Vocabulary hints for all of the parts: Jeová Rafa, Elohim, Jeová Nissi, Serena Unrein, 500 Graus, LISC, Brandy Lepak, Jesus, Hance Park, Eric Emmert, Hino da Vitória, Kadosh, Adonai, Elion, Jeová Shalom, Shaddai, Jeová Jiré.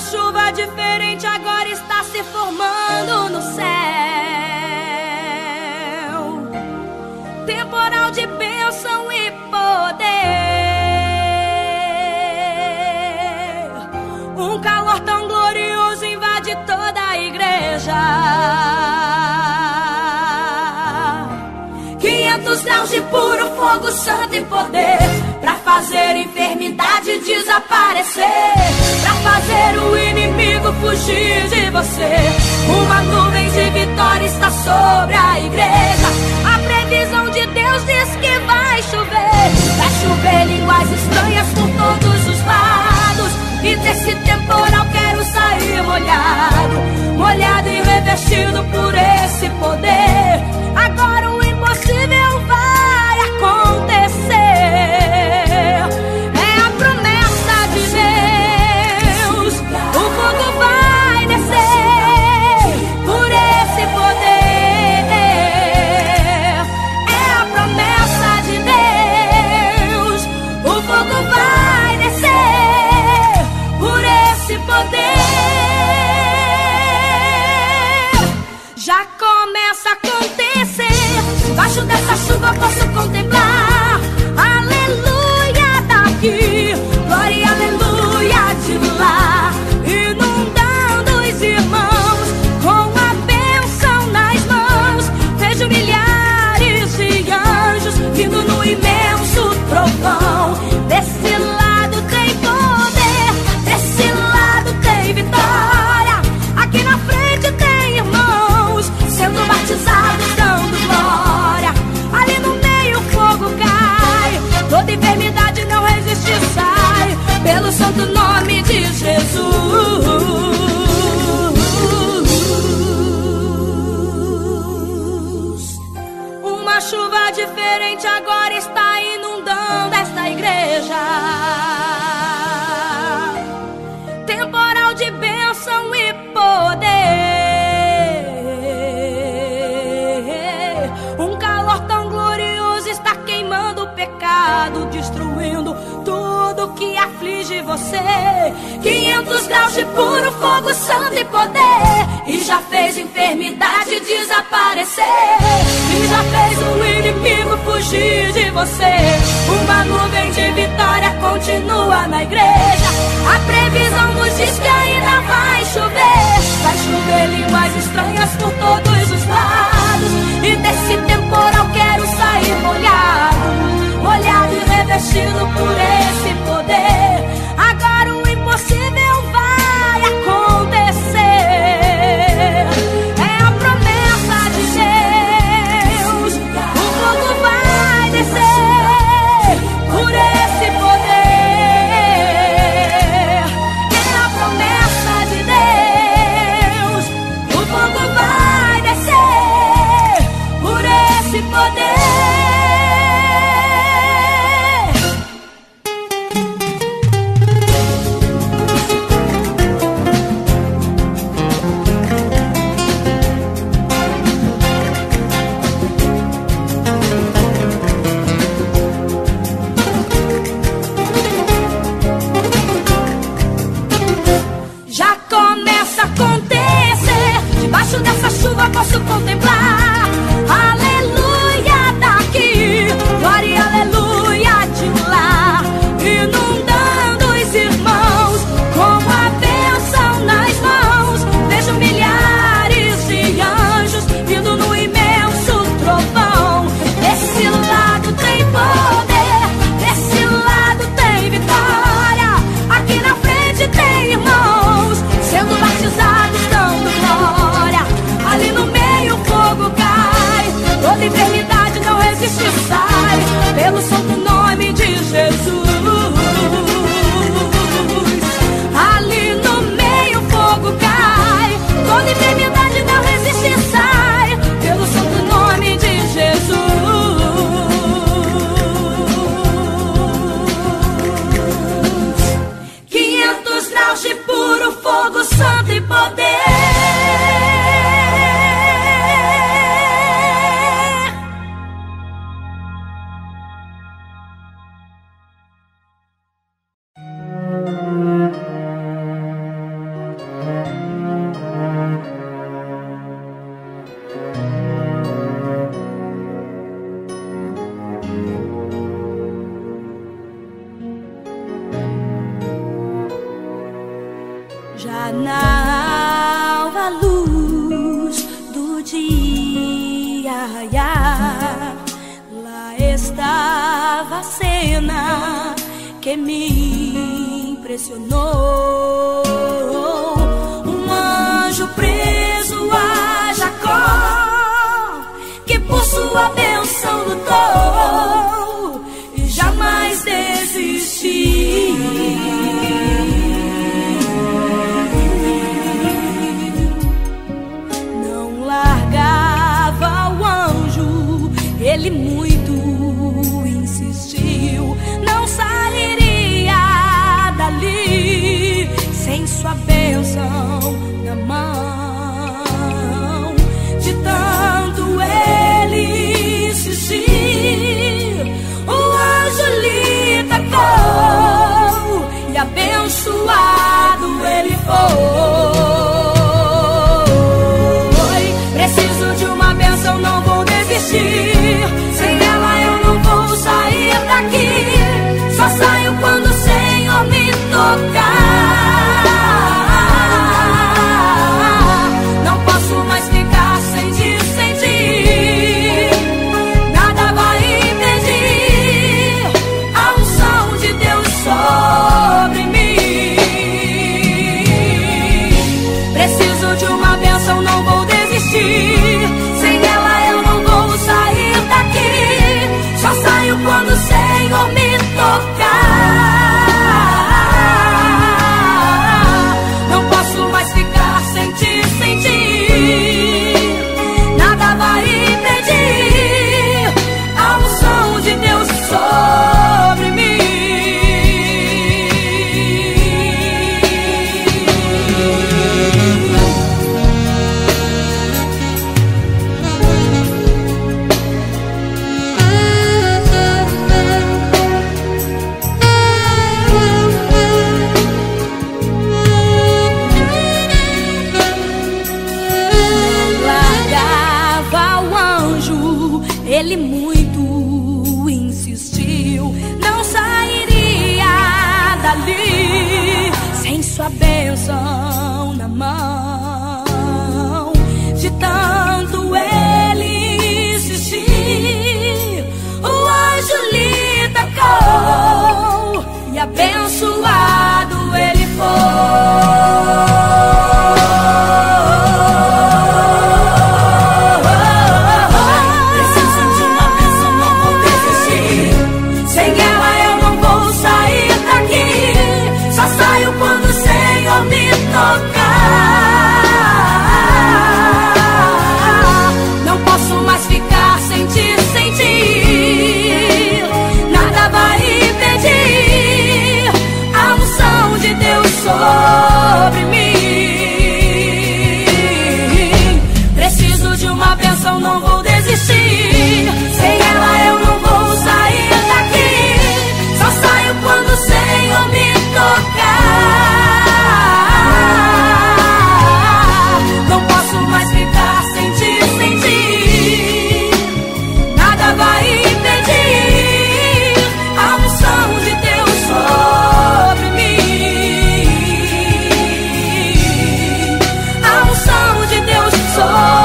Uma chuva diferente agora está se formando no céu. Temporal de bênção e poder. Um calor tão glorioso invade toda a igreja. 500 graus de puro fogo santo e poder, pra fazer enfermidade desaparecer, pra fazer o inimigo fugir de você. Uma nuvem de vitória está sobre a igreja. A previsão de Deus diz que vai chover línguas estranhas por todos os lados. E desse temporal quero sair molhado, molhado e revestido por esse poder. Agora o impossível vai acontecer. Baixo dessa chuva posso contemplar aleluia daqui, glória e aleluia de lá, inundando os irmãos com a bênção nas mãos. Vejo milhares de anjos vindo no imenso trovão. Desse lado tem poder, desse lado tem vitória. Aqui na frente tem irmãos sendo batizados, dando glória. Toda enfermidade não resiste, sai pelo santo nome de Jesus. Uma chuva diferente agora está inundando esta igreja. Temporal de bênção e poder. Um calor tão glorioso está queimando o pecado, destruindo tudo que aflige você. 500 graus de puro fogo santo e poder, e já fez enfermidade desaparecer, e já fez o inimigo fugir de você. Uma nuvem de vitória continua na igreja. A previsão nos diz que ainda vai chover. Vai chover línguas estranhas por todos os lados. E desse temporal quero sair molhado, molhado e revestido por esse poder. Agora o impossível vai acontecer. É a promessa de Deus. O fogo vai descer por esse poder. É a promessa de Deus. praia, lá estava a cena que me impressionou. Um anjo preso a Jacó, que por sua bênção lutou e jamais desistiu. Ele muito insistiu, não sairia dali sem sua bênção na mão. De tanto ele insistir, o anjo lhe tocou e abençoado ele foi. Preciso de uma bênção, não vou desistir. Só saio quando o Senhor me tocar. Não posso mais ficar sem te sentir. Nada vai impedir a unção de Deus sobre mim. Preciso de uma bênção, não vou desistir. Sem ela eu não vou sair daqui. Só saio quando o Senhor me tocar. Não posso mais ficar sem te sentir. Nada vai impedir a unção de Deus sobre na mão. De tanto ele insistir, o anjo lhe tocou e abençoado ele foi. Preciso de uma bênção, não vou desistir. Sem ela eu não vou sair daqui. Só saio quando o Senhor me tocar. Não posso mais ficar sem te sentir. Nada vai impedir a unção de Deus sobre mim. Preciso de uma bênção, não vou desistir. Sem ela eu não vou sair daqui. Só saio quando o Senhor me tocar. Não posso mais ficar sem te sentir. Nada vai impedir a unção de Deus sobre mim. A unção de Deus sobre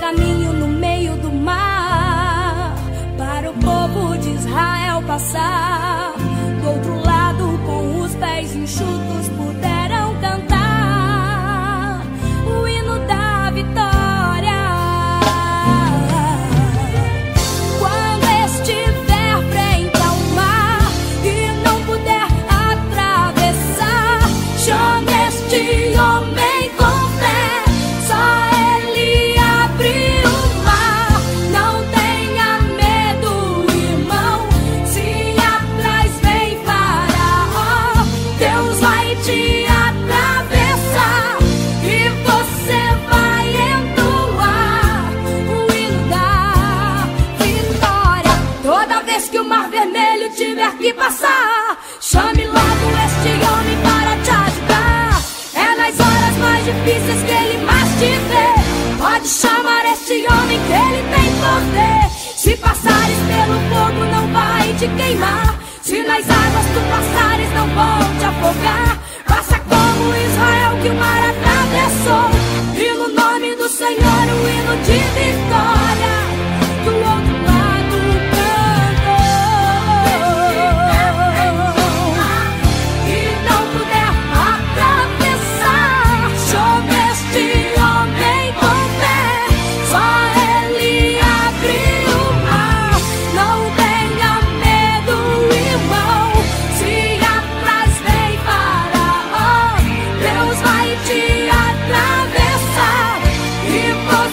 caminho no meio do mar. para o povo de Israel passar. Do outro lado, com os pés enxutos, puderam cantar o hino da vitória. Quando estiver frente ao mar e não puder atravessar, chame este homem com fé, só ele abre o mar. Não tenha medo, irmão, se atrás vem Faraó, Deus vai te atravessar e você vai entoar o hino da vitória. Toda vez que o mar vermelho tiver que passar, chame logo este homem para te ajudar. É nas horas mais difíceis que ele mais te vê. Pode chamar este homem que ele tem poder. Se passares pelo fogo não vai te queimar, se nas águas tu passares não vão te afogar. Faça como Israel que o mar atravessou, e no nome do Senhor o hino de vitória do outro lado cantou. E não puder atravessar, chame este homem com fé, só ele abre o mar. Não tenha medo, irmão, se atrás vem Faraó, Deus vai te atravessar e você vai entoar o hino da vitória. Toda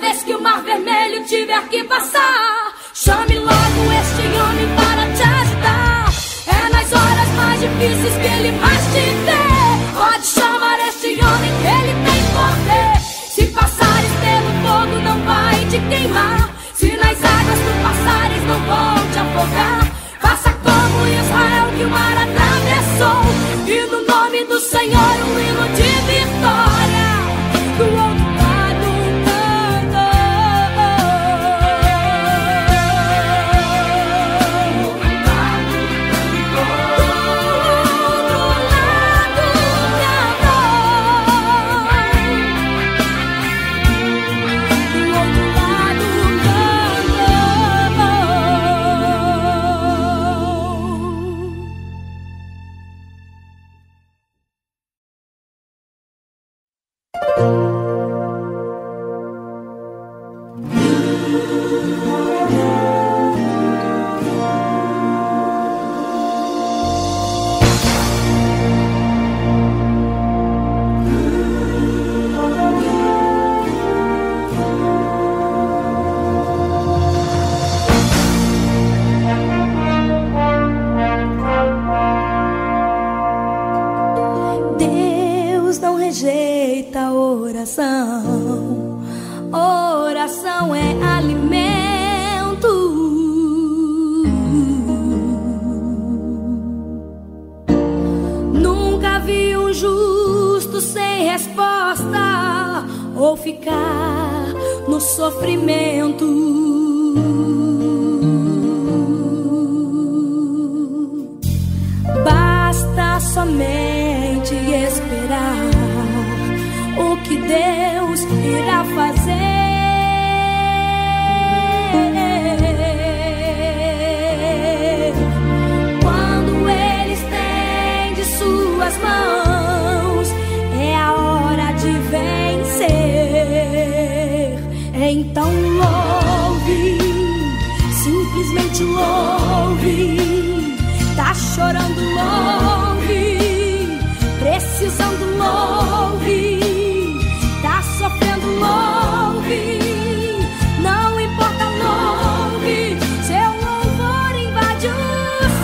vez que o mar vermelho tiver que passar, chame logo este homem para te ajudar. É nas horas mais difíceis que ele mais te vê. Pode chamar este homem que ele tem poder. Se passares pelo fogo não vai te queimar, se nas águas tu passares não vão te afogar. Faça como Israel que o mar atravessou, e no nome do Senhor o hino de vitória do outro lado cantou. Do outro lado cantou. Do outro lado cantou. Deus não rejeita a oração. Oração é alimento. Nunca vi um justo sem resposta ou ficar no sofrimento. Basta somente esperar o que Deus irá fazer. Quando Ele estende suas mãos, é a hora de vencer. Então louve, simplesmente louve. Tá chorando, louve. Precisando, louve. Tá sofrendo, louve. Não importa, louve. Seu louvor invade o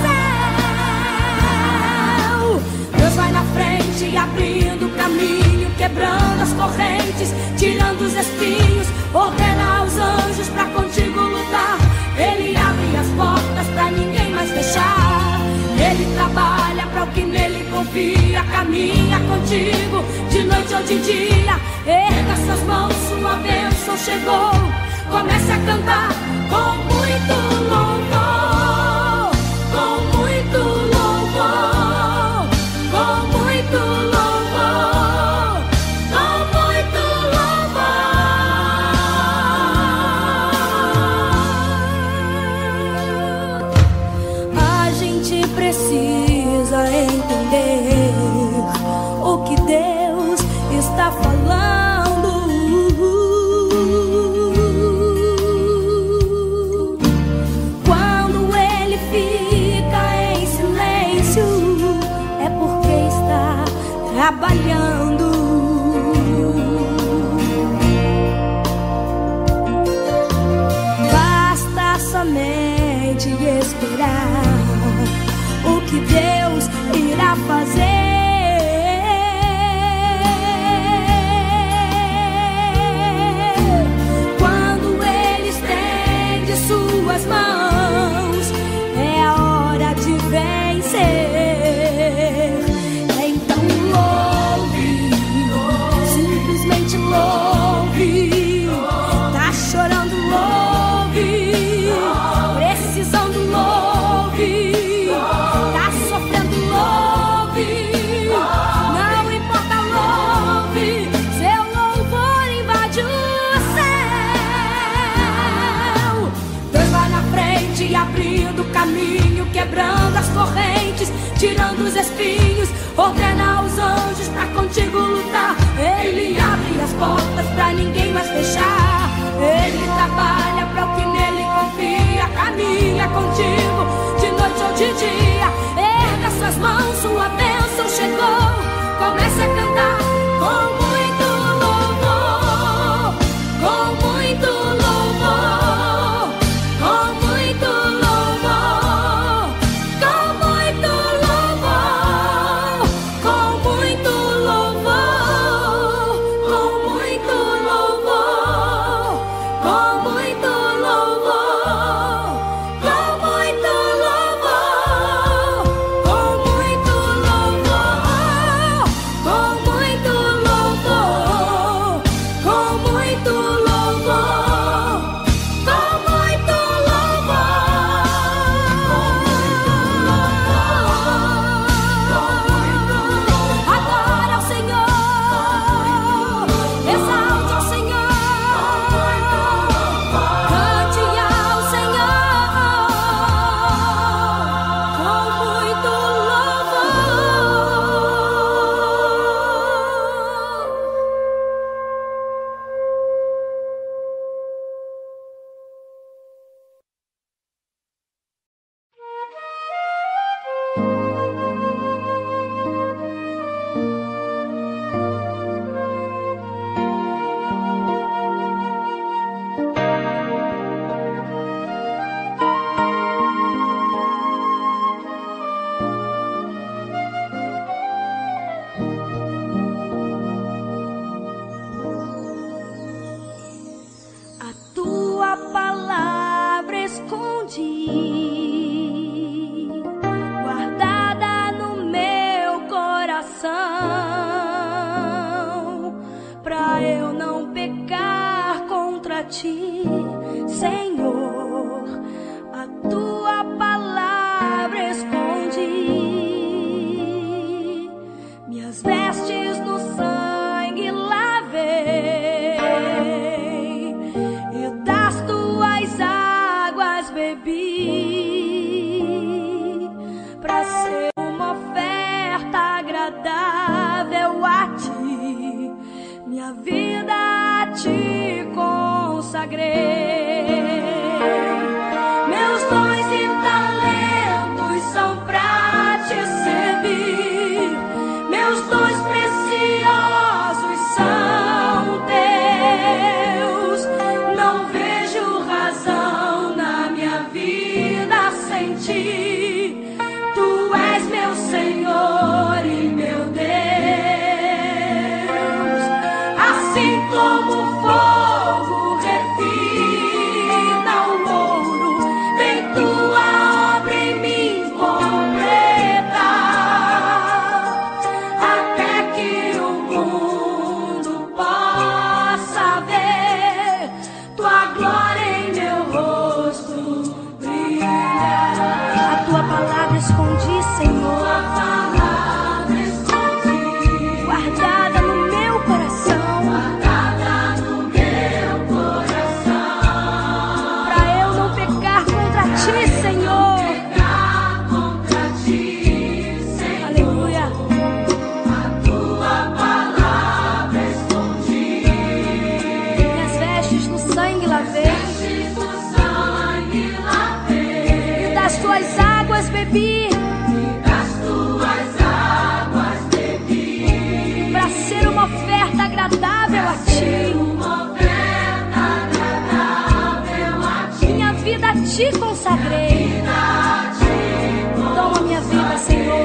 céu. Deus vai na frente, abrindo o caminho, quebrando as correntes, tirando os espinhos. Ordena aos anjos pra contigo lutar. Ele abre as portas pra ninguém mais fechar. Ele trabalha pra o que nele confia. Caminha contigo de noite ou de dia. Erga suas mãos, sua bênção chegou. Comece a cantar com muito louvor, com muito louvor, com muito louvor, com muito trabalhando. Basta somente esperar o que Deus irá fazer. Tirando os espinhos, ordena os anjos pra contigo lutar. Ele abre as portas pra ninguém mais fechar. Ele trabalha pra o que nele confia. Caminha contigo de noite ou de dia. Erga suas mãos, sua bênção chegou. Comece a cantar como como fogo refina. te consagrei. Toma minha vida, Senhor.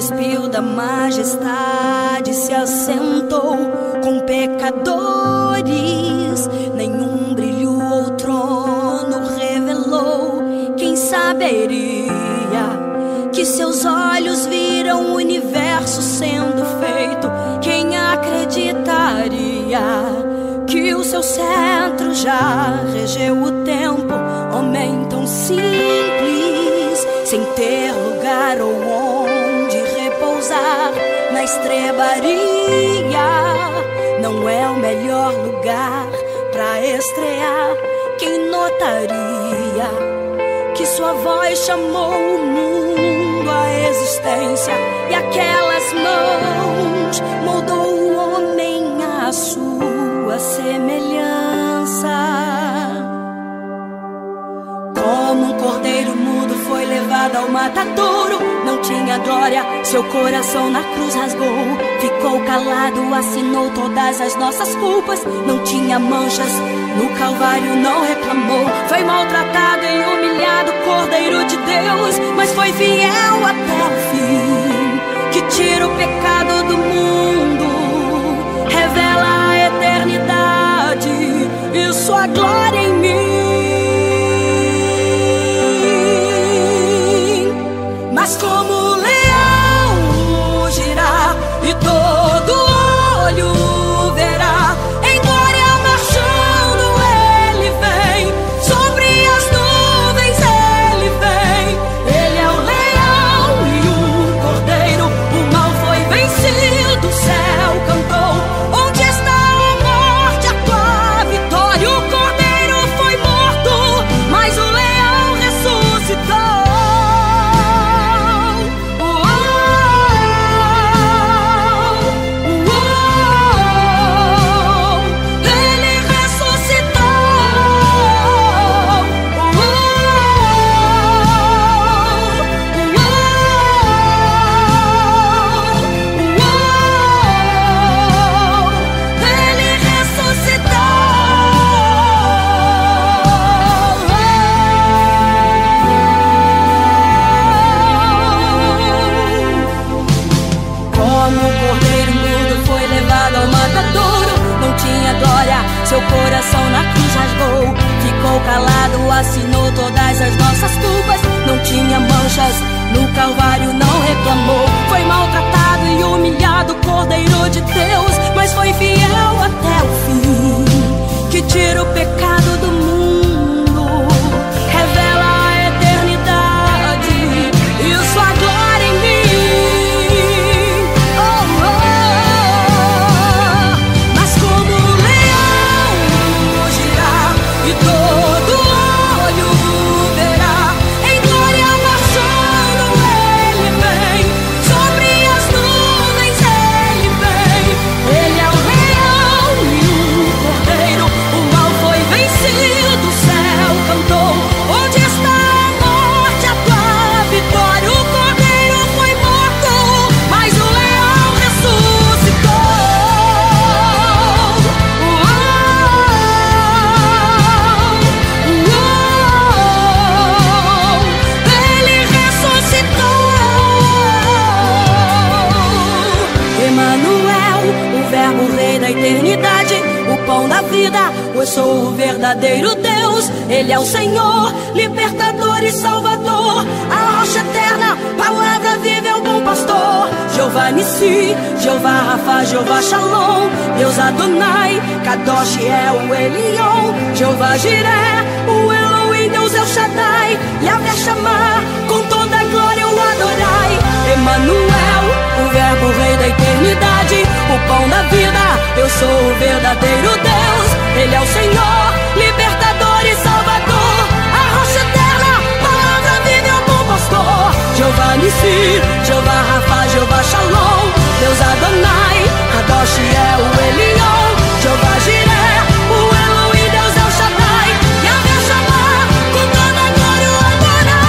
despiu da majestade, se assentou com pecadores. Nenhum brilho ou trono revelou. Quem saberia que seus olhos viram o universo sendo feito? Quem acreditaria que o seu centro já regeu o tempo? Homem tão simples, sem ter lugar ou onde repousar, na estrebaria não é o melhor lugar pra estrear. Quem notaria que sua voz chamou o mundo à existência e aquelas mãos moldou o homem à sua semelhança? Como um cordeiro mudo foi levado ao matadouro. Não tinha glória, seu coração na cruz rasgou. Ficou calado, assinou todas as nossas culpas. Não tinha manchas, no Calvário não reclamou. Foi maltratado e humilhado, cordeiro de Deus, mas foi fiel até o fim. Que tira o pecado do mundo, revela a eternidade e sua glória em mim. Mas como o leão rugirá e todo olho verá, em glória marchando ele vem, sobre as nuvens ele vem. Ele é o leão e o cordeiro, o mal foi vencido, o céu cantou. Onde está a morte, a tua vitória? O cordeiro foi morto, mas o leão ressuscitou. Seu coração na cruz rasgou, ficou calado, assinou todas as nossas culpas. Não tinha manchas, no Calvário não reclamou. Foi maltratado e humilhado, cordeiro de Deus, mas foi fiel até o fim. Que tira o pecado do mundo, revela a eternidade e sua glória em mim. Eu sou o verdadeiro Deus, Ele é o Senhor, libertador e salvador. A rocha eterna, palavra viva é o bom pastor. Jeová Nissi, Jeová Rafa, Jeová Shalom, Deus Adonai, Kadosh é o Elion, Jeová Jiré, o Elohim, Deus é o Shaddai. E até chamar, com toda a glória eu adorai. Emanuel, o verbo o rei da eternidade, o pão da vida, eu sou o verdadeiro Deus. Ele é o Senhor, libertador e salvador. A rocha eterna, palavra viva é o bom pastor. Jeová Nissi, Jeová Rafa, Jeová Shalom, Deus Adonai, Kadosh é o Elion, Jeová Jiré, o Elohim, Deus é o Shaddai. E a minha chamar, com toda a glória eu adorai.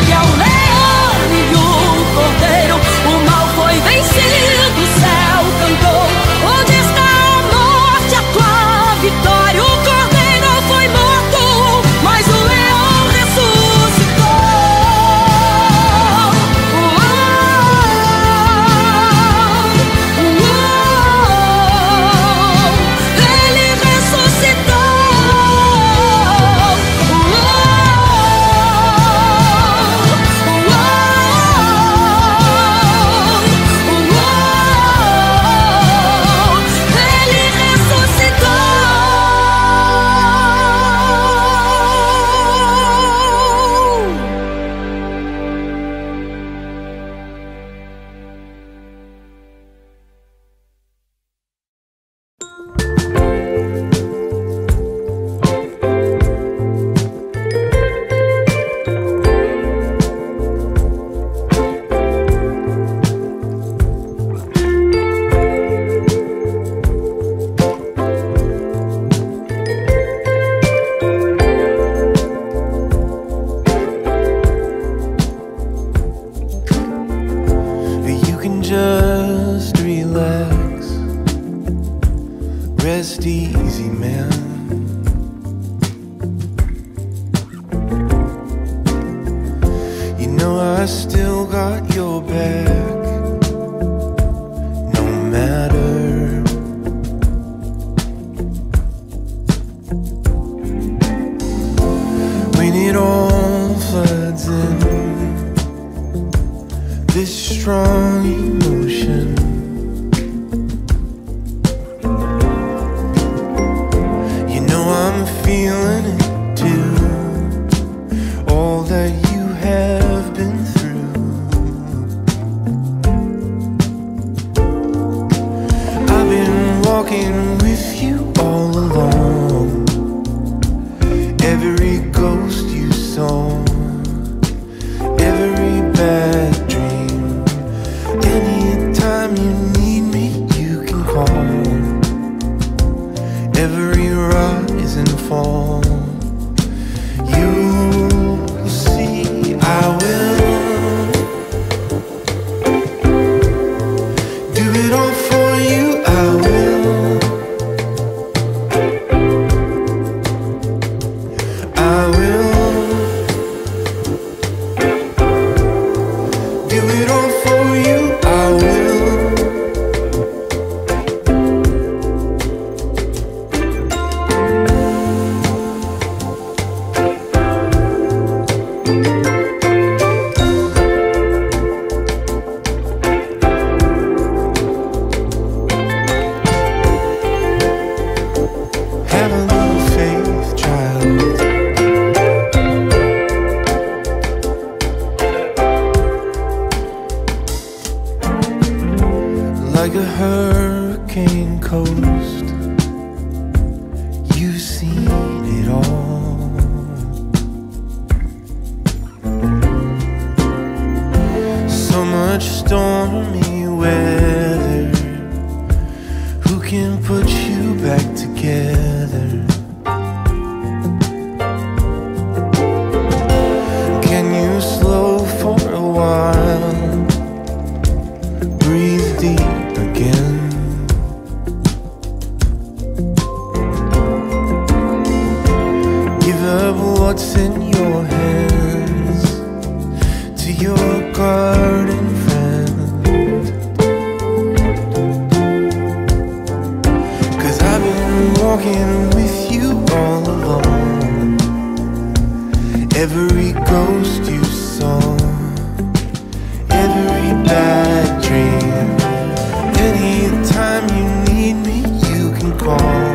Ele é o leão e o cordeiro. can just relax. Rest easy, man. You know I still got your back, no matter. When it all floods in, this strong emotion, you know I'm feeling it too. All that you have been through, I've been walking with you all along. Every ghost you saw, every bad dream. Anytime you need me, you can call. Every rise and fall, you'll see I will do it all for you. I will. Like a hurricane coast, you've seen it all. So much stormy weather, who can put you back together? Can you slow for a while? Breathe deep again. Give up what's in your hands to your garden friend, 'cause I've been walking with you all along. Every ghost you saw, every bad dream. Anytime you need me, you can call.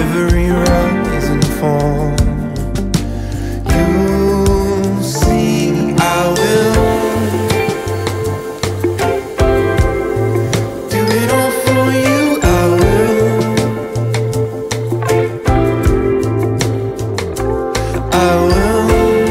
Every rise and fall, you'll see I will do it all for you. I will. I will.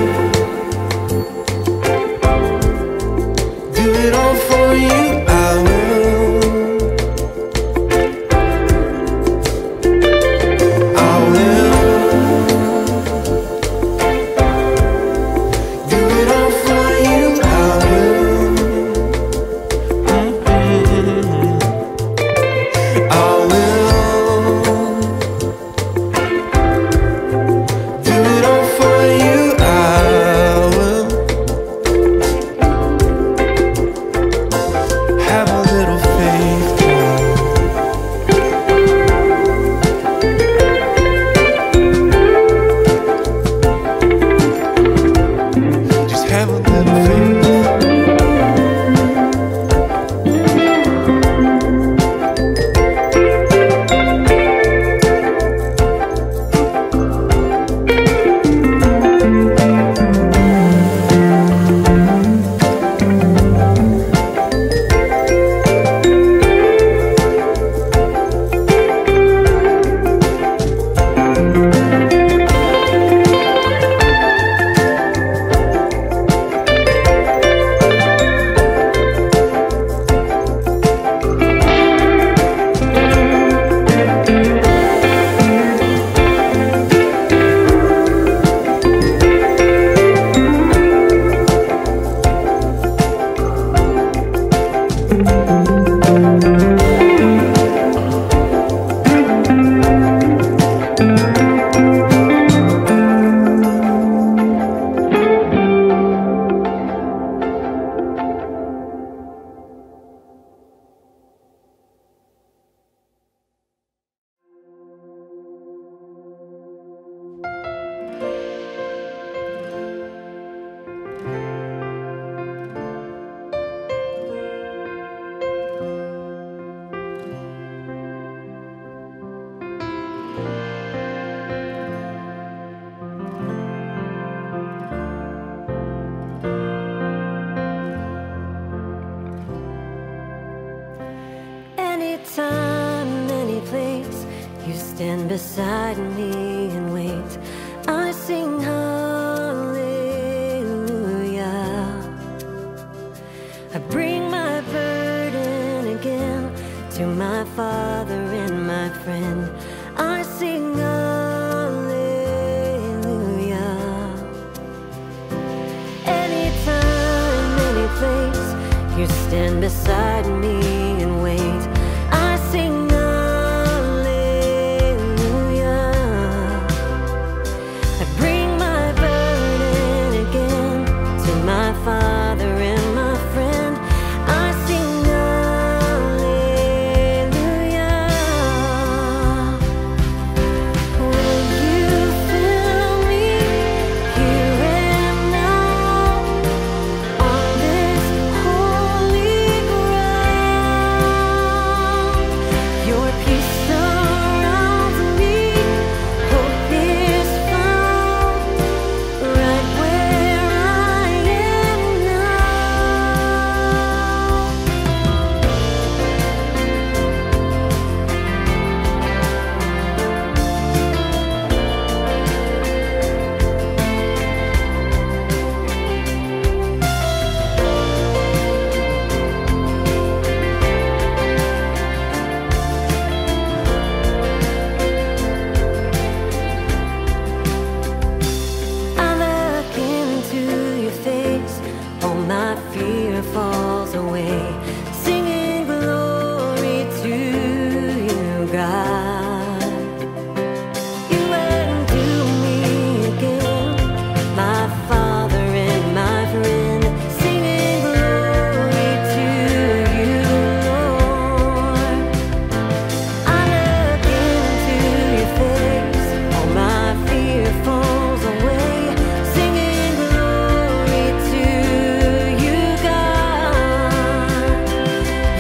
beside me and wait. I sing hallelujah. I bring my burden again to my Father and my friend. I sing hallelujah. Anytime, any place, you stand beside me and wait. I sing hallelujah. I bring my burden again to my Father and my friend. I sing hallelujah. Will you fill me here and now on this holy ground? Your peace surrounds me, hope is found right where I am now. I look into your face, all my fear falls away, singing glory to you, God. You undo me again, my Father and my friend, singing glory to you, Lord. I look into your face, all my fear falls away, singing glory to you, God.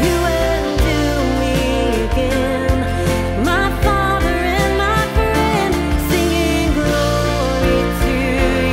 You undo me again, my Father and my friend, singing glory to you, Lord.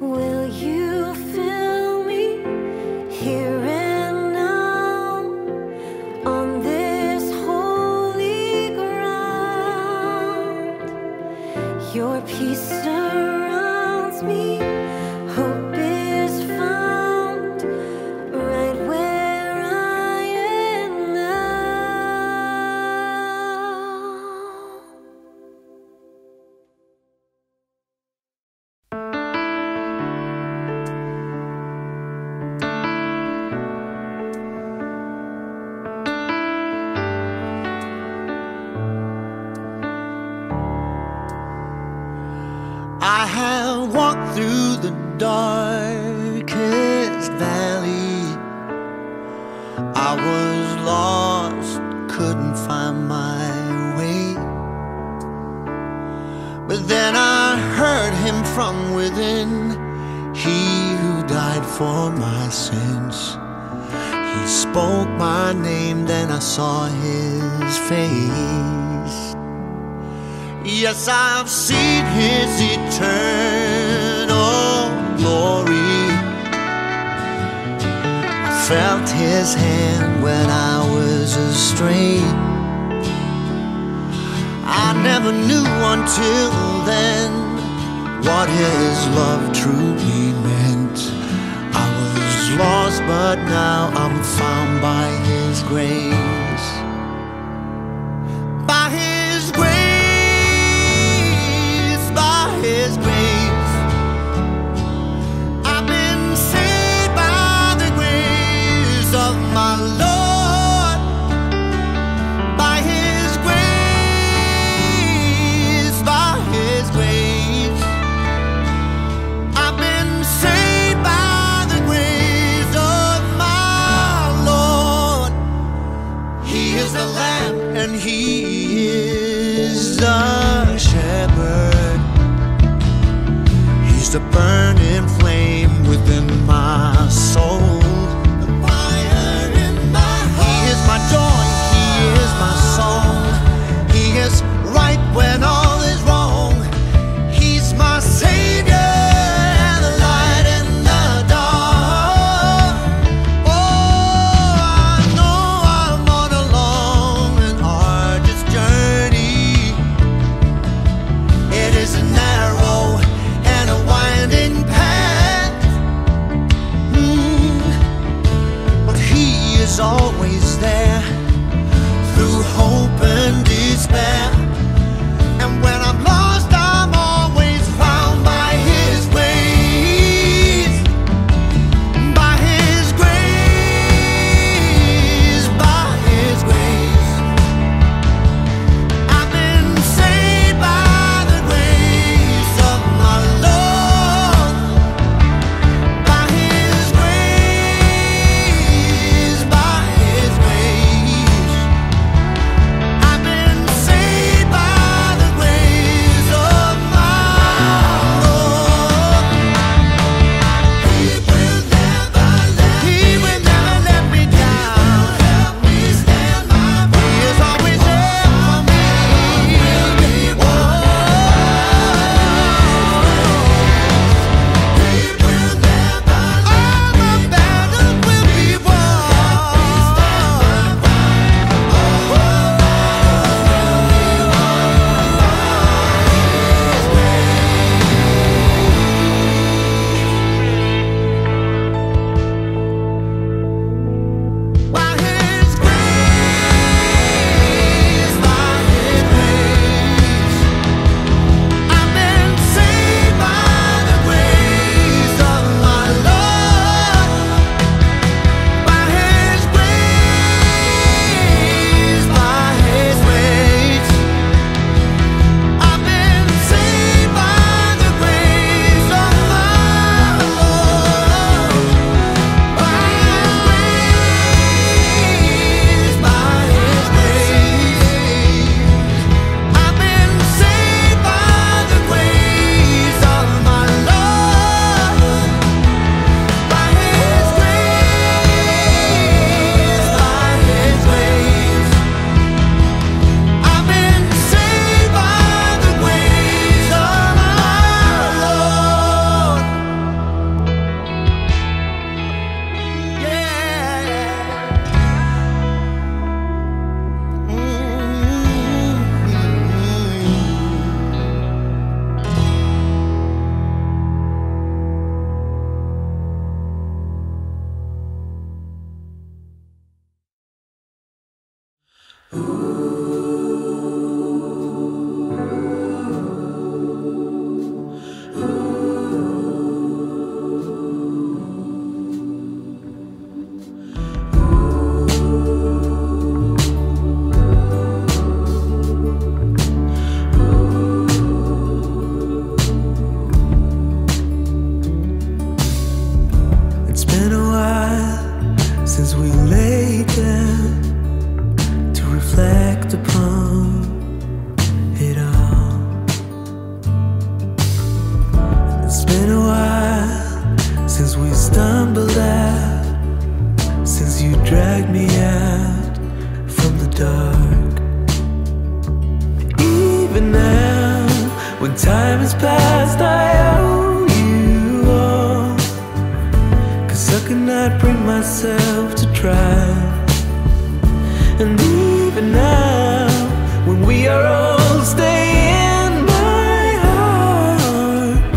Will you fill me here and now on this holy ground? Your peace surrounds me and hope is found right where I am now. Anytime, any place, when I call on your name, you are there. Anytime, any place, when I call on your name, you are there. Anytime, any place, when I call on your name, you are there. Anytime, any place, when I call on your name, you are there. Will you fill me here and now on this holy ground? Your peace surrounds me, hope is found right where I am now. I have walked through the darkest valley. I was lost, couldn't find my way. But then I heard him from within, he who died for my sins. He spoke my name, then I saw his face. Yes, I've seen his eternal glory. I felt his hand when I was astray. I never knew until then What is love truly meant? I was lost, but now I'm found by His grace. By His grace, by His grace, I've been saved by the grace of my Lord. And He is the shepherd. He's the burning flame within my soul, the fire in my heart. He is my joy, He is my song. He is right when all is wrong. He's my Savior and the light in the dark. Oh, I know I'm on a long and arduous journey. It is a narrow and a winding path, but He is always there through hope and despair. And when I'm lost, I'm always found by His ways, by His grace, by His grace. I've been saved by the grace of my Lord, by His grace, by His grace. I've been saved by the grace of my Lord. He will never let me down. Help me stand my ground. He is always there for me. He will never let me down. All my battles will be won. By His grace, by His grace, I've been saved by the grace of my Lord. By His grace, by His grace, I've been saved by the grace of my Lord. By His grace, by His grace, I've been saved by the grace of my Lord. By His grace, by His grace, I've been saved by the grace of my Lord. It's been a while since we laid down to reflect upon it all. It's been a while since we stumbled out, since you dragged me out from the dark. Even now, when time has passed, I owe you all. I could not bring myself to try. And even now, when we are old, stay in my heart.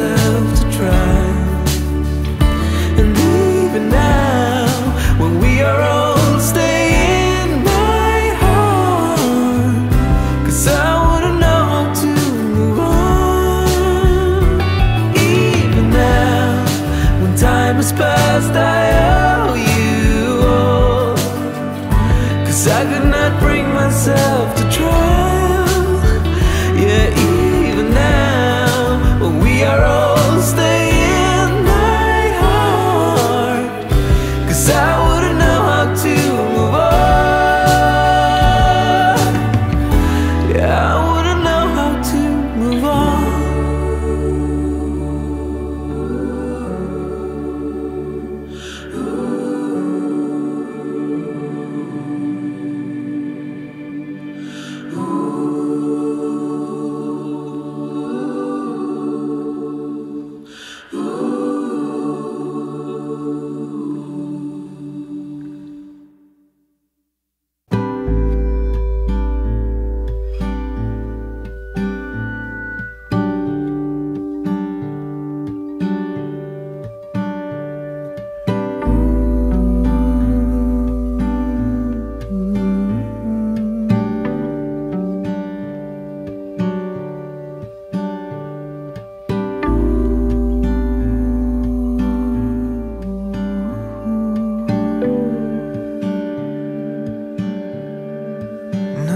myself to try. And even now, when we are old, stay in my heart, 'cause I wanna know how to move on. Even now, when time has passed, I owe you all, 'cause I could not bring myself to try.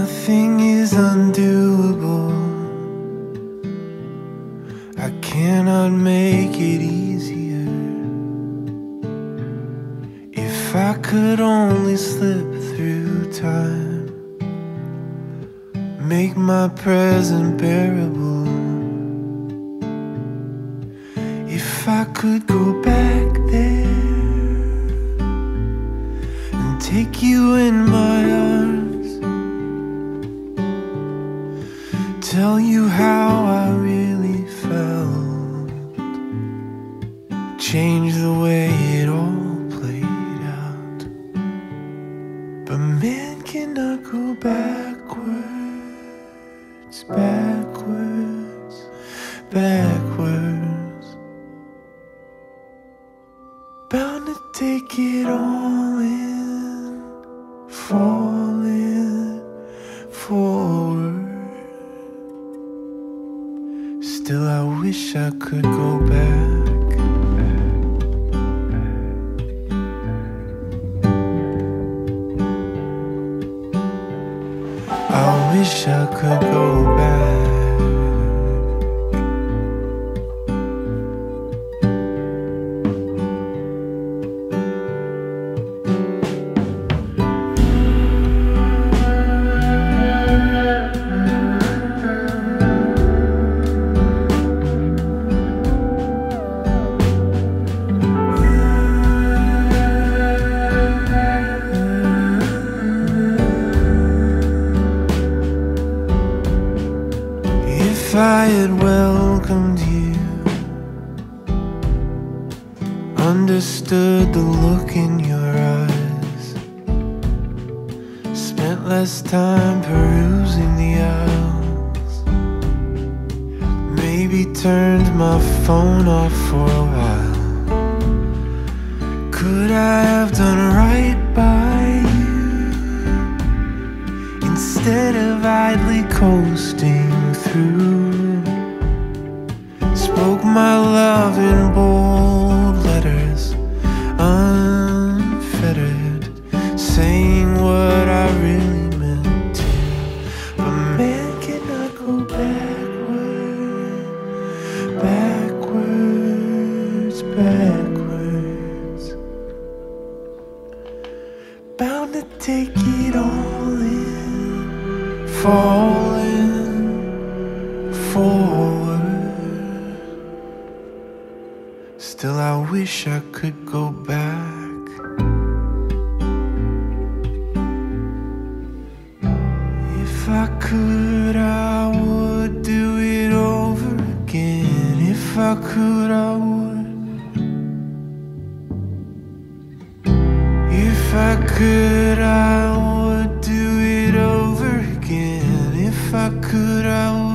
Nothing is undoable. I cannot make it easier. If I could only slip through time, make my present bearable. If I could go back there and take you in my arms, tell you how I really felt, change the way it all played out. But man cannot go backwards, backwards, backwards. Bound to take it all in, falling forward. Still I wish I could go back. I wish I could go back. If I had welcomed you, understood the look in your eyes, spent less time perusing the aisles, maybe turned my phone off for a while, could I have done right by you, instead of idly coasting through? Spoke my love in bold letters, unfettered, saying what I really meant to. But man cannot go backward, backwards, backwards. Bound to take it all in, falling forward. Still I wish I could go back. If I could, I would do it over again. If I could, I would. If I could, I would do it over again. If I could, I would.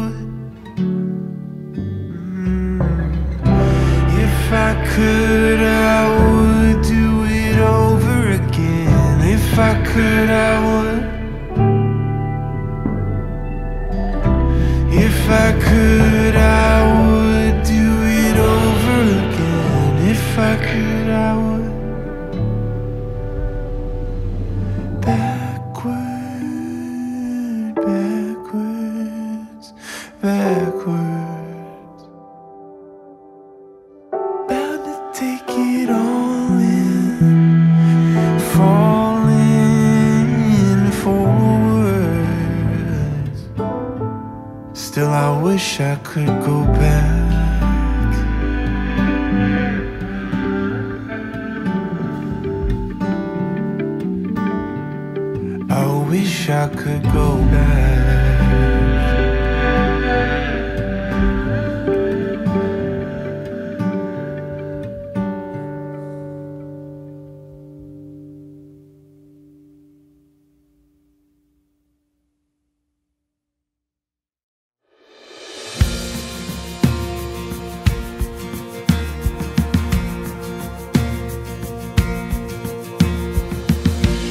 could, I would. If I could, I would do it over again. If I could, I would. Backward, backwards, backwards. Bound to take it all in. Falling forwards. Still I wish I could go back. I wish I could go back.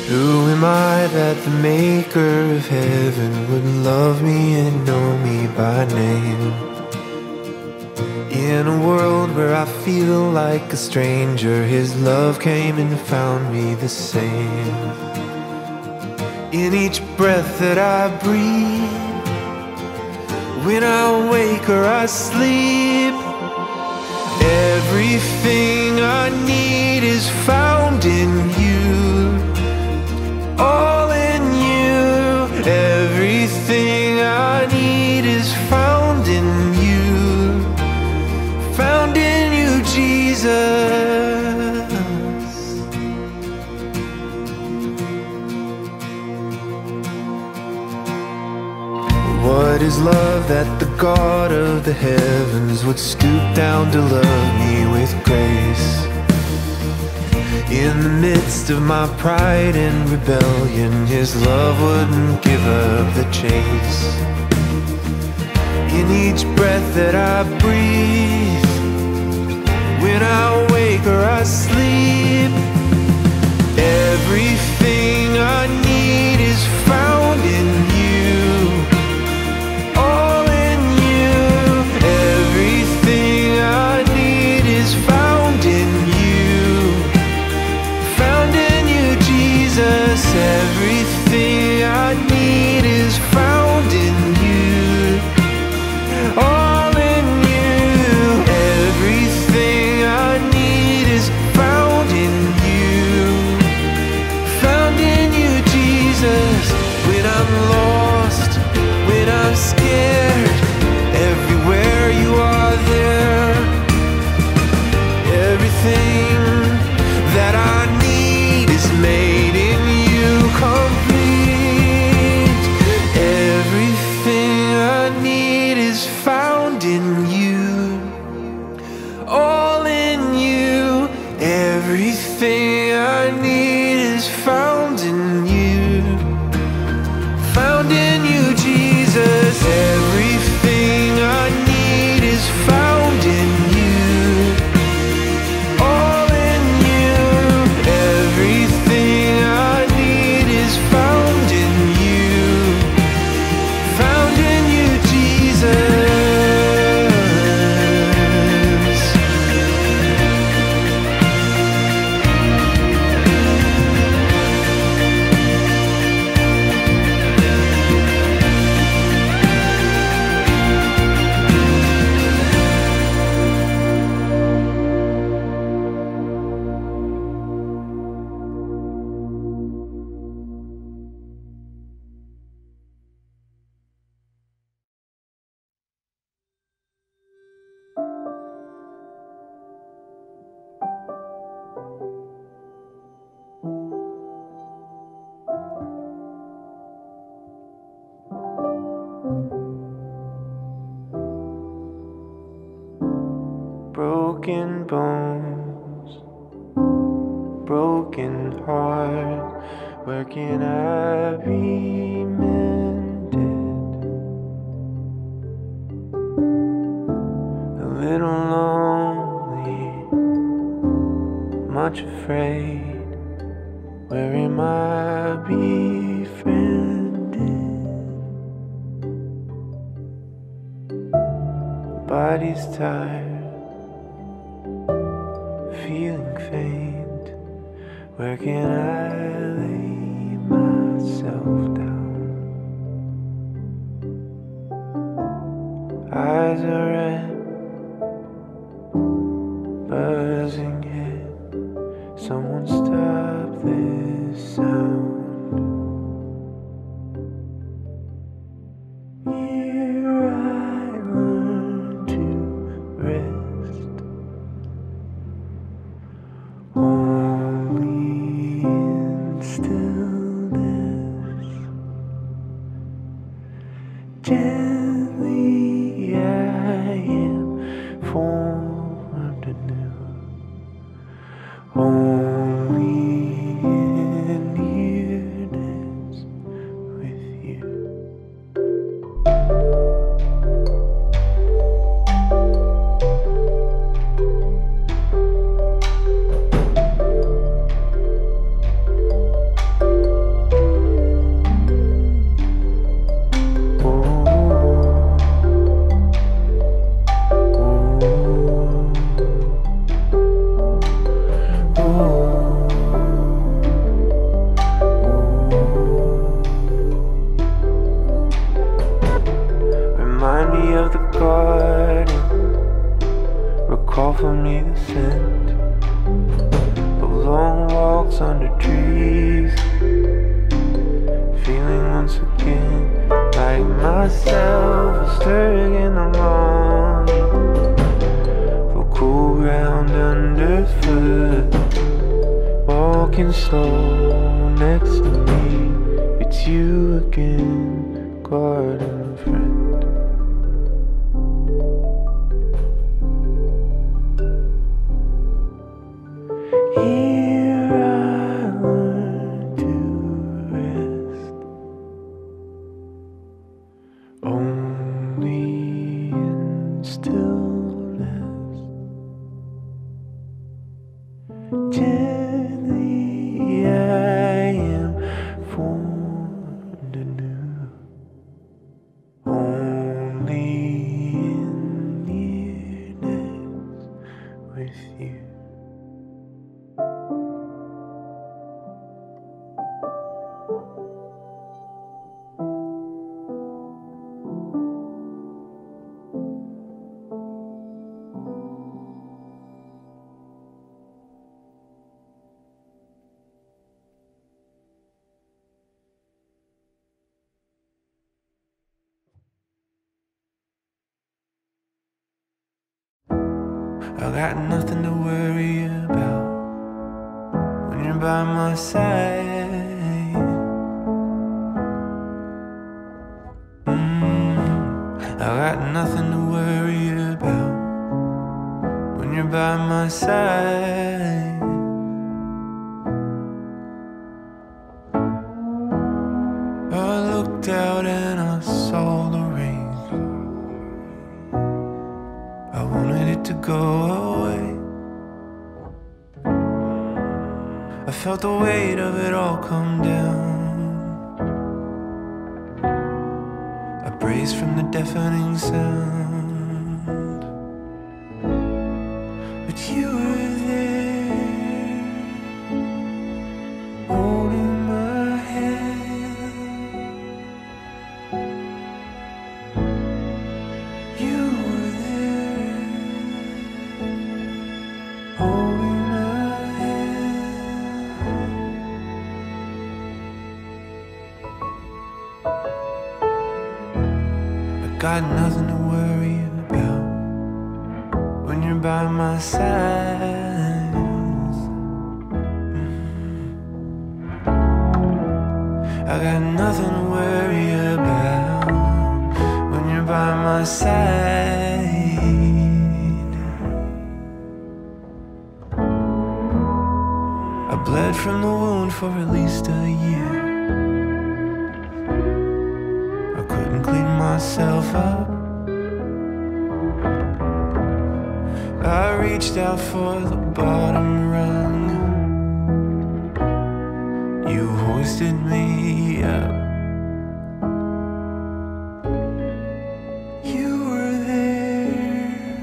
Who am I that the maker of heaven would love me and know me by name? In a world where I feel like a stranger, his love came and found me the same. In each breath that I breathe, when I wake or I sleep, everything I need is found in you. All in you, everything I need is found in you, Jesus. What is love that the God of the heavens would stoop down to love me with grace? In the midst of my pride and rebellion, his love wouldn't give up the chase. In each breath that I breathe, when I wake or I sleep, everything I need is found in you. All in you, everything I need is found in you. Everything I need is found in you, all in you. Everything I need is found in you, Jesus. When I'm lost, when I'm scared, everywhere you are there. Everything that I need is made complete. Everything I need is found in you. All in you. Everything I need is found in you. Found in you, Jesus. Everything I need is found in you. Broken bones, broken heart, where can I be mended? A little lonely, much afraid, where am I being? body's tired, feeling faint. Where can I lay myself down? Eyes are red, buzzing head. Someone stop this sound. Gently I am formed anew, only in nearness with you. Of the garden, recall for me the scent of long walks under trees, feeling once again like myself, stirring in the lawn for cool ground underfoot, walking slow next to me. It's you again, garden friend. Here I learn to rest, only in stillness. Gently I am formed anew, only in nearness with you. I got nothing to worry about when you're by my side. I got nothing to worry about when you're by my side. I looked out and I saw the rain. I wanted it to go away. I felt the weight of it all come down. I braced from the deafening sound, but you were there, holding my hand. You. Got nothing to worry about when you're by my side. I got nothing to worry about when you're by my side. I bled from the wound for at least a year. Myself up, I reached out for the bottom rung. You hoisted me up. You were there.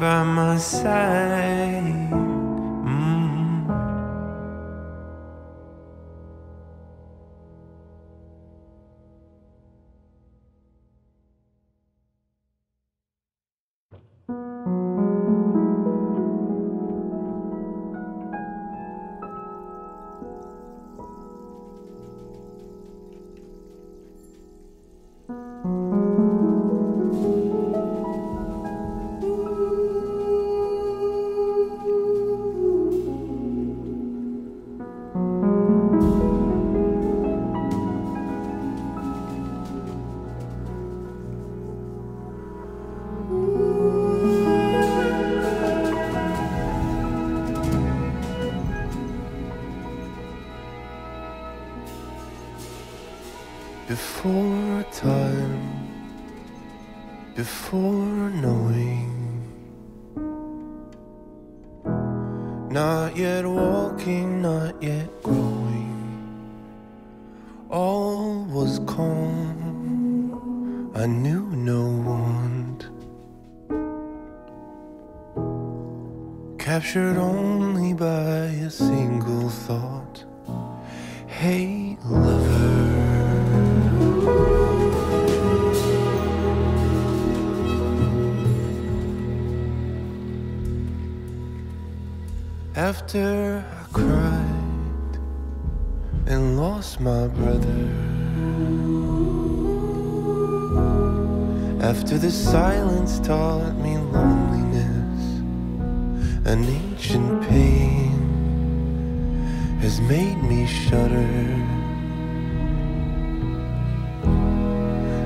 by my side. Before time, before knowing, not yet walking, not yet growing, all was calm. I knew no want, captured only by a single thought. Hey, lover, after I cried and lost my brother, after the silence taught me loneliness, an ancient pain has made me shudder,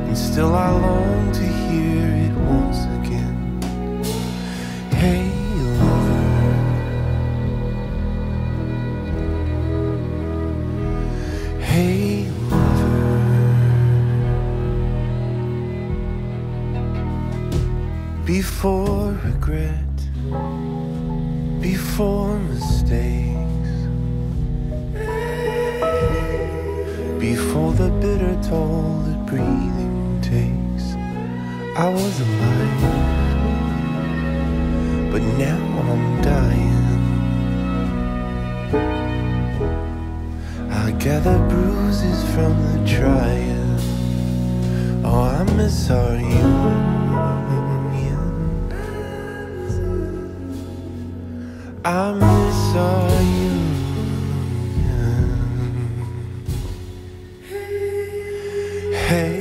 and still I long to hear it once again. Hey, hey, lover. Before regret, before mistakes, before the bitter toll that breathing takes, I was alive, but now I'm dying. I gather bruises from the trying. Oh, I miss our union. I miss our union. Hey.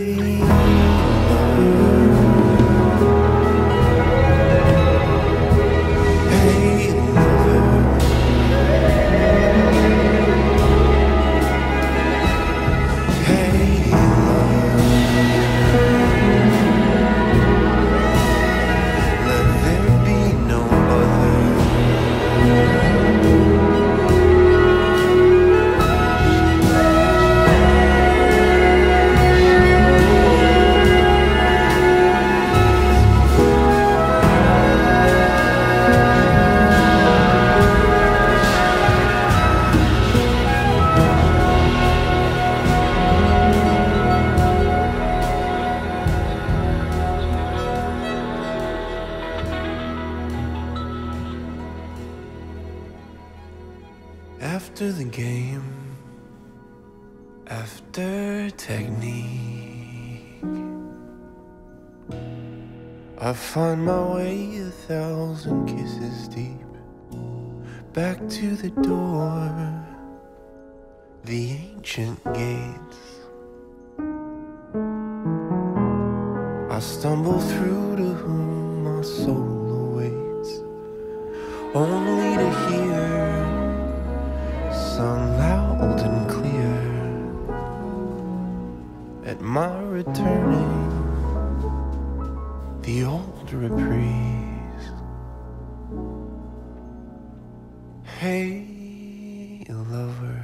After the game, after technique, I find my way 1,000 kisses deep, back to the door, the ancient gates. I stumble through to whom my soul awaits, only to hear sung loud and clear at my returning, the old reprise. Hey, lover.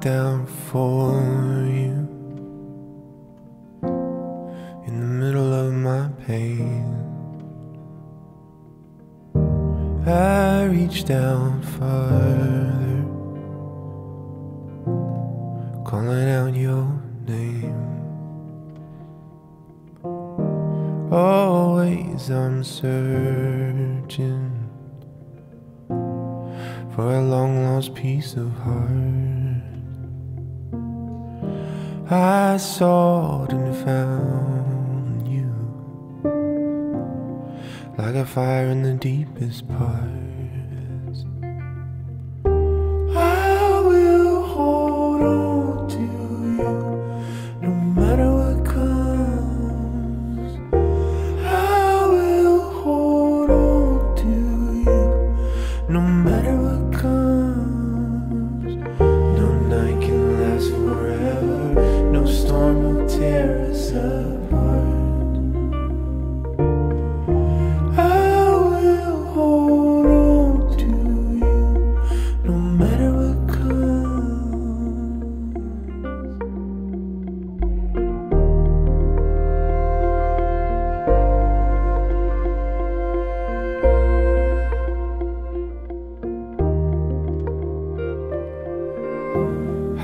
down for you in the middle of my pain. I reached out farther, calling out your name. Always I'm searching for a long-lost piece of heart. I sought and found you, like a fire in the deepest parts. I will hold on to you, no matter what comes. I will hold on to you, no matter what. Tear us apart. I will hold on to you, no matter what comes.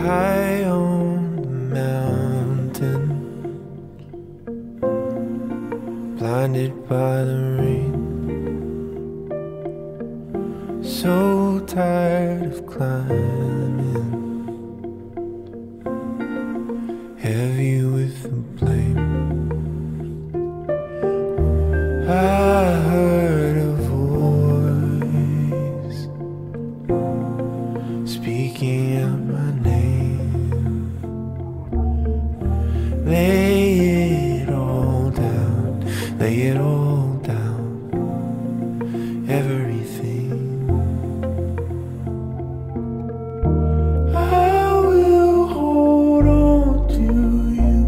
High on the mountain, blinded by the rain, so tired of climbing, heavy with the blame. I heard a voice speaking out my name. Lay it all down, everything. I will hold on to you,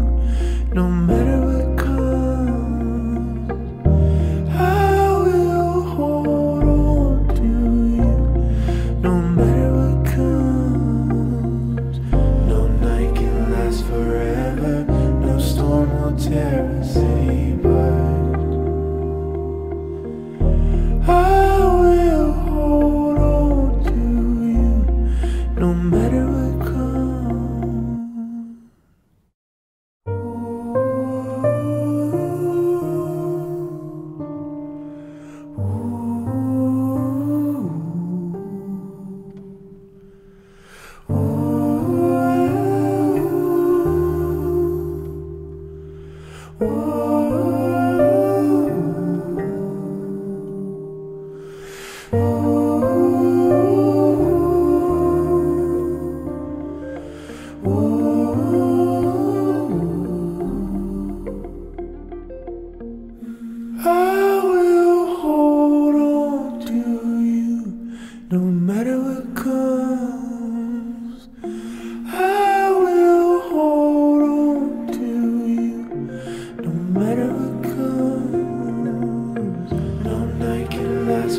no matter what comes. I will hold on to you, no matter what comes. No night can last forever, no storm will tear us apart.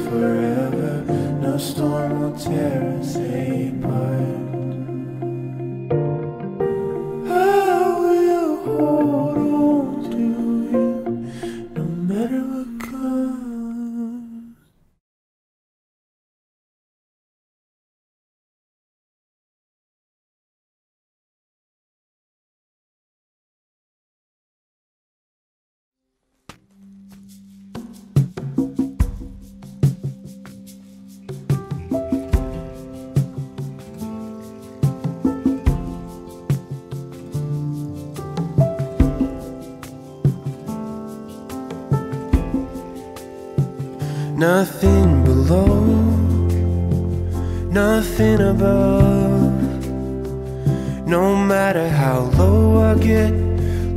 Forever, no storm will tear us apart. I will hold on to you, no matter what comes. Nothing below, nothing above. No matter how low I get,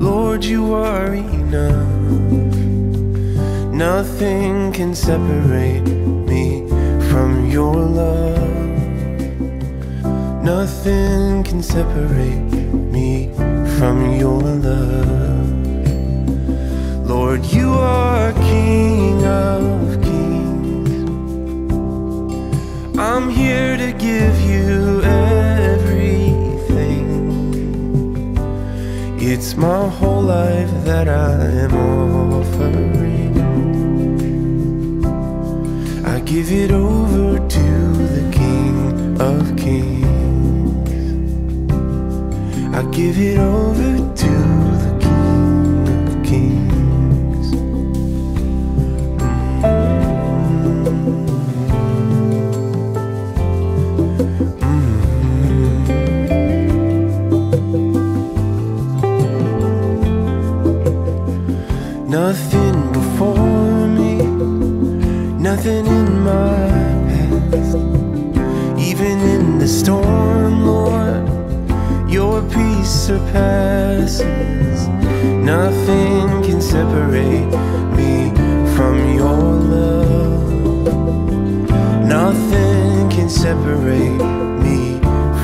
Lord, you are enough. Nothing can separate me from your love. Nothing can separate me from your love. Lord, you are King of Kings. I'm here to give you everything. It's my whole life that I am offering. I give it over to the King of Kings. I give it over to the King of Kings. Nothing before me, nothing in my past. Even in the storm, Lord, your peace surpasses. Nothing can separate me from your love. Nothing can separate me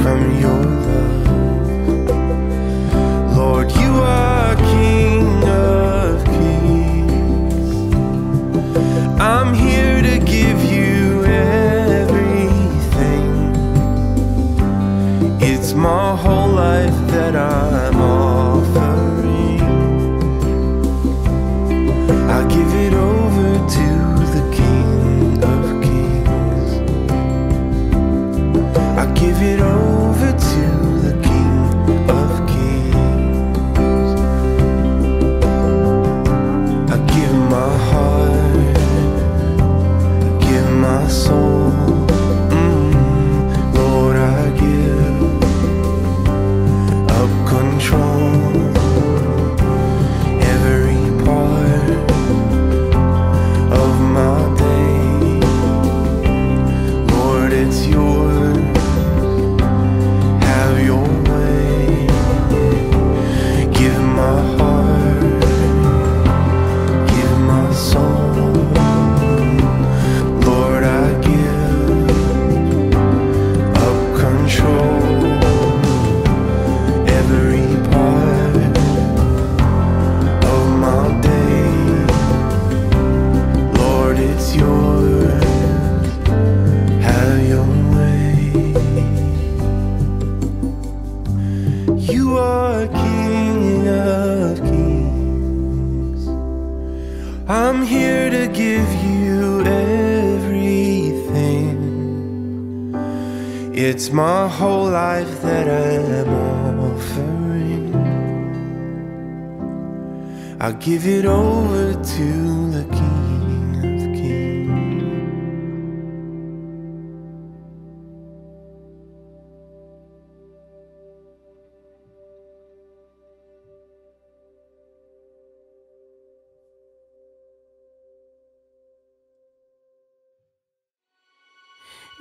from your love. Lord, you are King of Kings. I'm here to give you everything. It's my whole life that I'm offering. I give it over to the King of Kings. I give it over to the King of Kings. I give my heart, my soul, Lord, I give up control, every part of my day, Lord, it's yours, have your way, give my heart, give my soul. I'm here to give you everything. It's my whole life that I'm offering. I give it over to the King of Kings.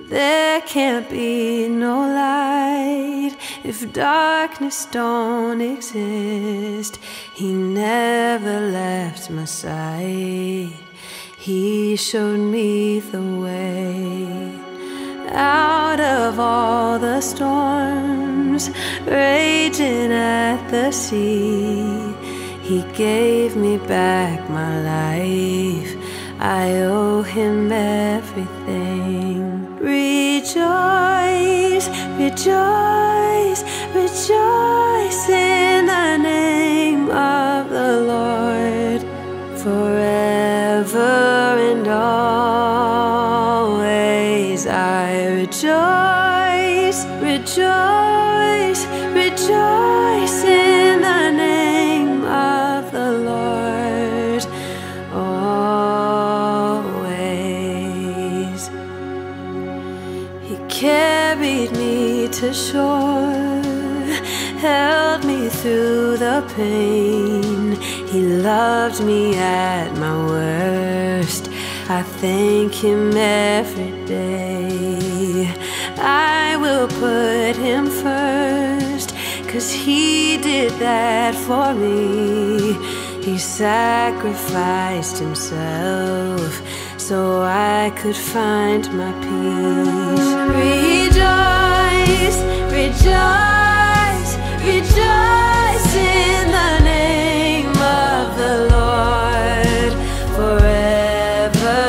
There can't be no light if darkness don't exist. He never left my side. He showed me the way out of all the storms raging at the sea. He gave me back my life. I owe him everything. Rejoice, rejoice, rejoice in the name of the Lord forever and always. I rejoice, rejoice, rejoice in the name of the Lord always. He carried me to shore, held me through the pain. He loved me at my worst. I thank him every day. I will put him first, 'cause he did that for me. He sacrificed himself so I could find my peace. Rejoice, rejoice, rejoice in the name of the Lord forever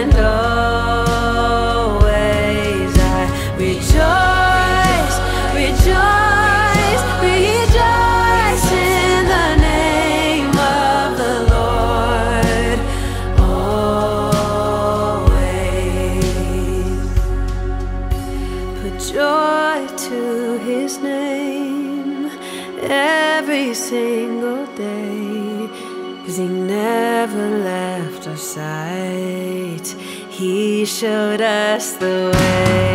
and always. I rejoice, rejoice, rejoice in the his name every single day, 'cause he never left our sight. He showed us the way.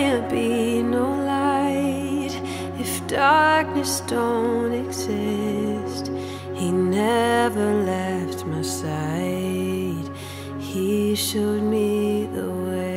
Can't be no light if darkness don't exist. He never left my side. He showed me the way.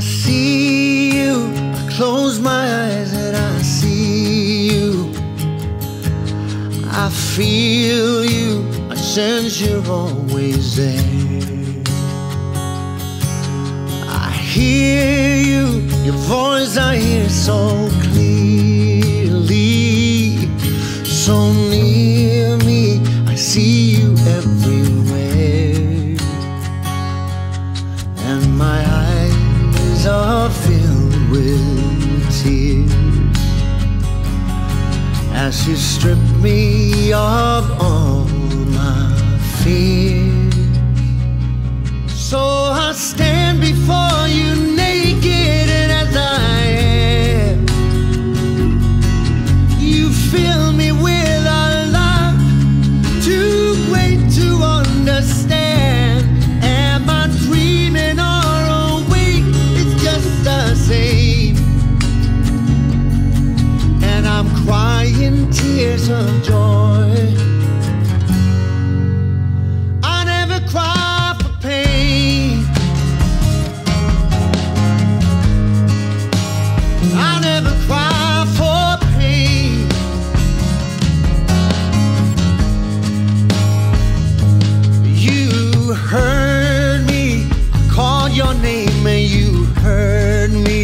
I see you, I close my eyes and I see you. I feel you, I sense you're always there. I hear you, your voice I hear so clearly, so near me. I see you everywhere, and my eyes are filled with tears as you strip me of all my fears. So I stand before you naked and as I am, you fill me with a love too great to understand. Crying tears of joy. I never cry for pain. I never cry for pain. You heard me, I called your name and you heard me.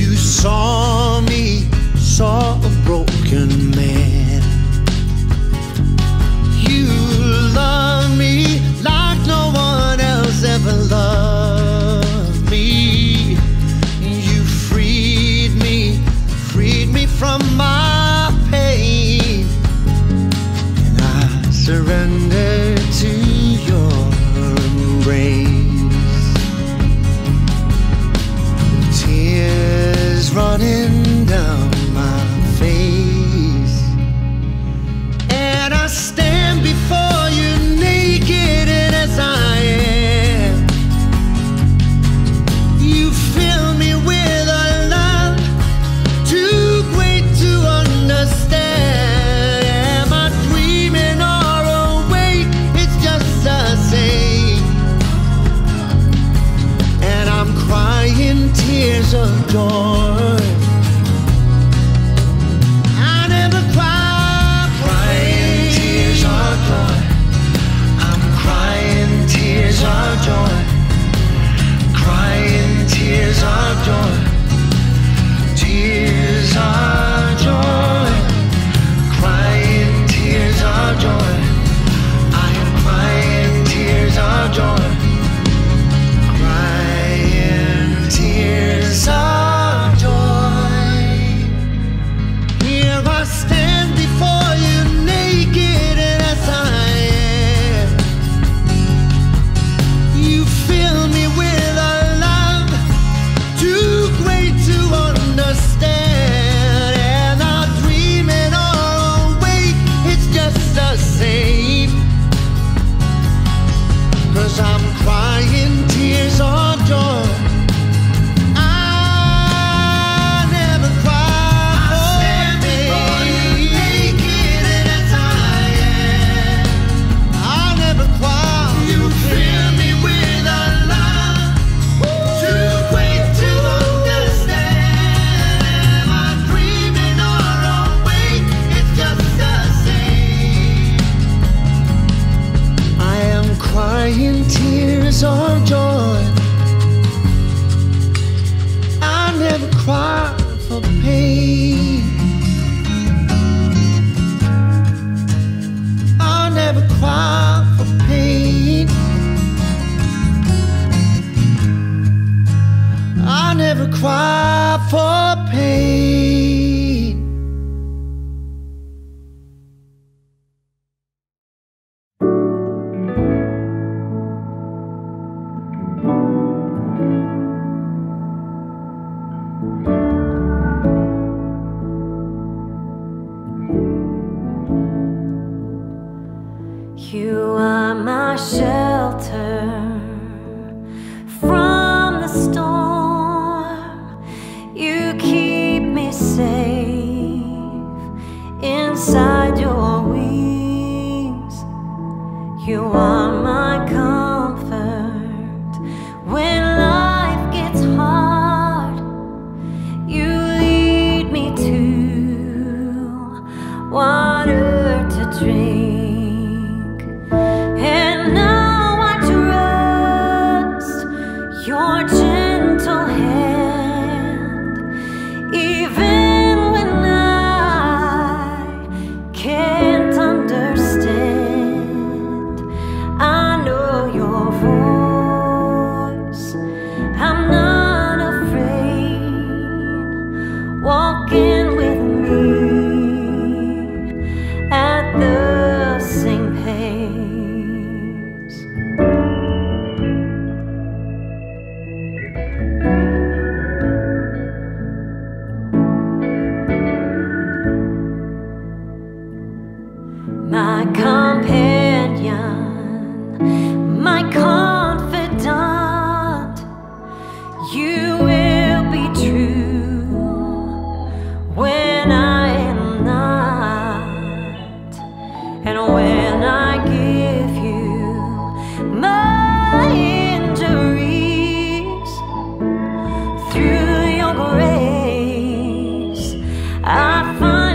You saw me, saw a broken man. You love me like no one else ever loved me. You freed me from my pain, and I surrender to your embrace. Tears running down my face, and I stand before you naked and as I am, you fill me with a love too great to understand. Am I dreaming or awake? It's just the same, and I'm crying tears of joy. Safe. You are my shelter from the storm. You keep me safe inside your wings. You are my comfort when life gets hard. You lead me to water to drink. Your gentle hand, even when I can't understand. I know your voice, I'm not afraid. Walking with me at the same pace. My companion, my confidant, you will be true when I am not, and when I give you my injuries, through your grace I find.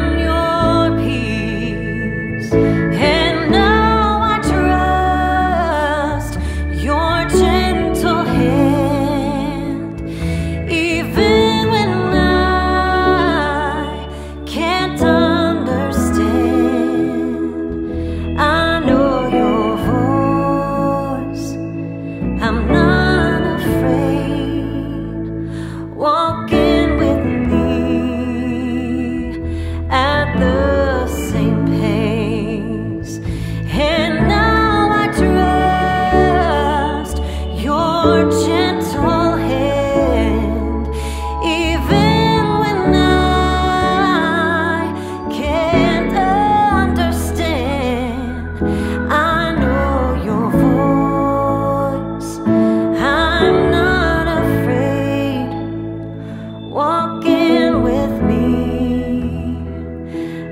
I'm not afraid. Walking with me at the same pace. And now I trust your gentle hand, even when I can't understand. Walking with me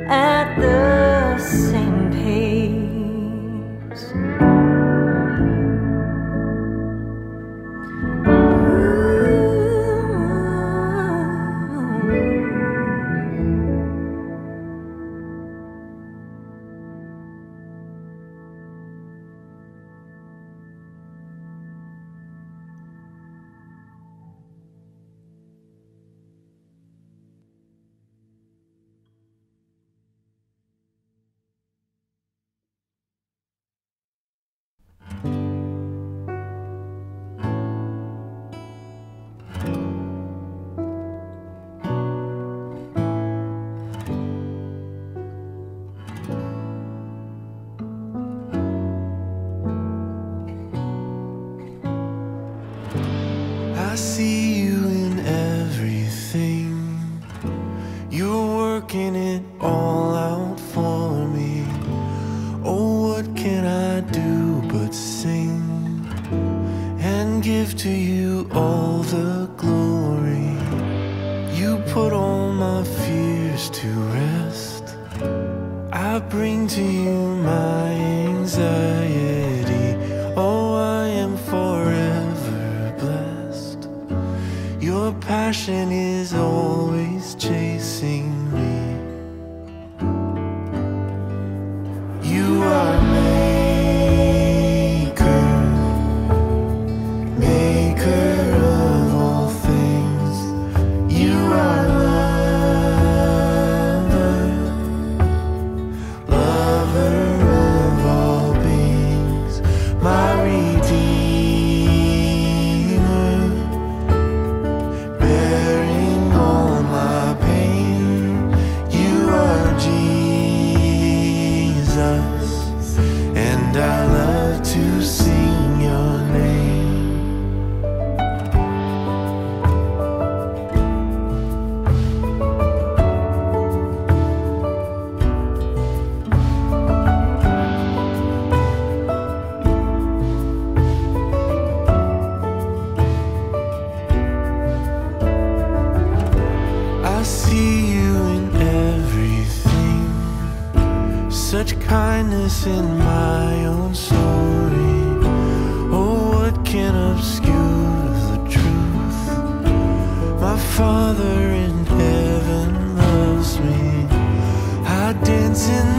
at the same pace. I see you in everything. You're working it all out for me. Oh, what can I do but sing and give to you all the glory? You put all my fears to rest. I bring to you my anxiety. Oh, I am forever blessed. Your passion is always chasing me. You are maker, maker of all things. You are lover, lover of all beings. My redeemer. such kindness in my own story. Oh, what can obscure the truth? My Father in heaven loves me. I dance in